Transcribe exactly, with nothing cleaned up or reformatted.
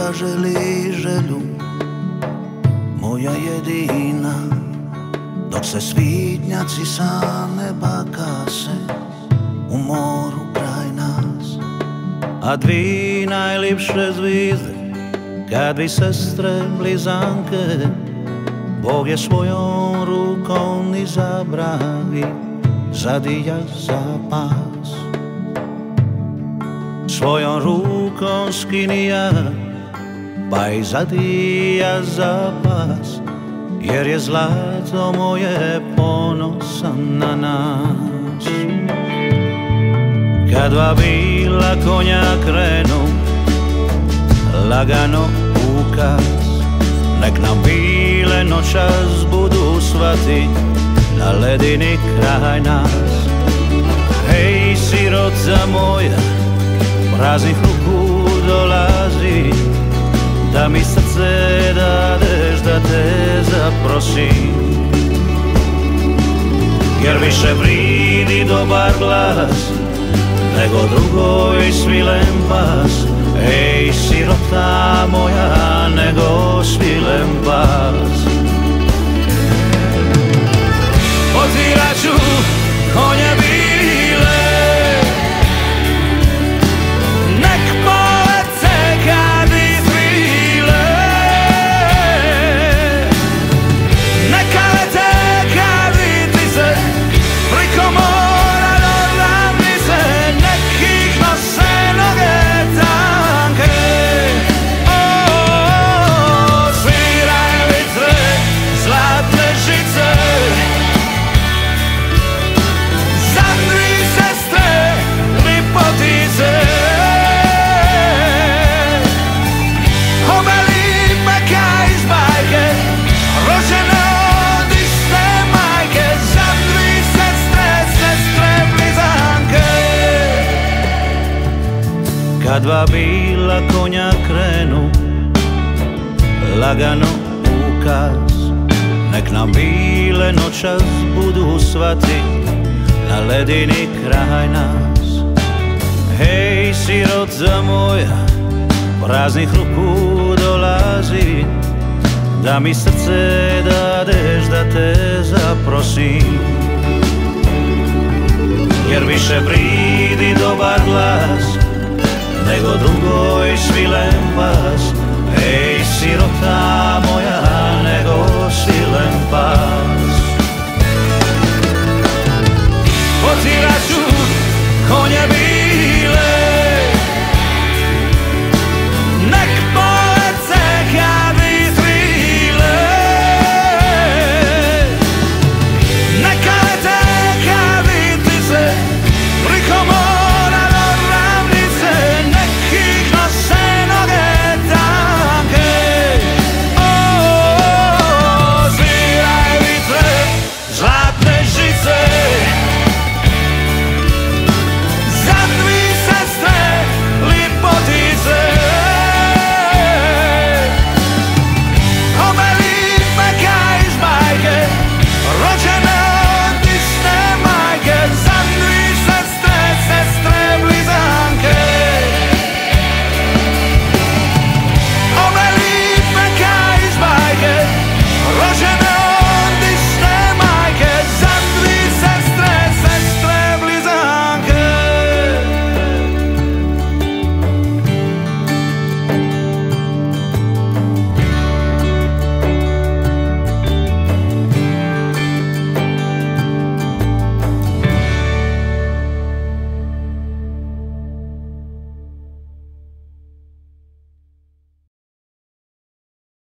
zaželi želju, moja jedina. Dok se svitnjaci sa neba gase u moru kraj nas, a dvi najljepše zvizde, kad dvi sestre blizanke, Bog je svojom rukom izabrali zadija za pas. Svojom rukom skinija, pa i zadija za pas, jer je zlato moje ponosan na nas. Kad dva bila konja krenu lagano u kaz, nek nam bile noćas budu svati na ledini kraj nas. Hej, sirota moja, praznih ruku dolazi, da mi srce dadeš, da te zaprosim, jer više vridi dobar glas nego drugoj svilen bas. Ej, sirota moja, nego svilen bas. Otvirat ću konja bile, nek polece kad izvile, neka lete kad vidi se priko mora ravni se, nek ih nose noge tanke. Sviraj vitre, zlatne žice, za dvi sestre lipotice, kad dva bila konja krenu lagano u kaz, nek nam bile noćas budu svati na ledini kraj nas. Hej, sirota moja, praznih ruku dolazi, da mi srce dadeš, da te zaprosim, jer više vridi dobar glas nego drugoj svilen bas. Ej, sirota moja,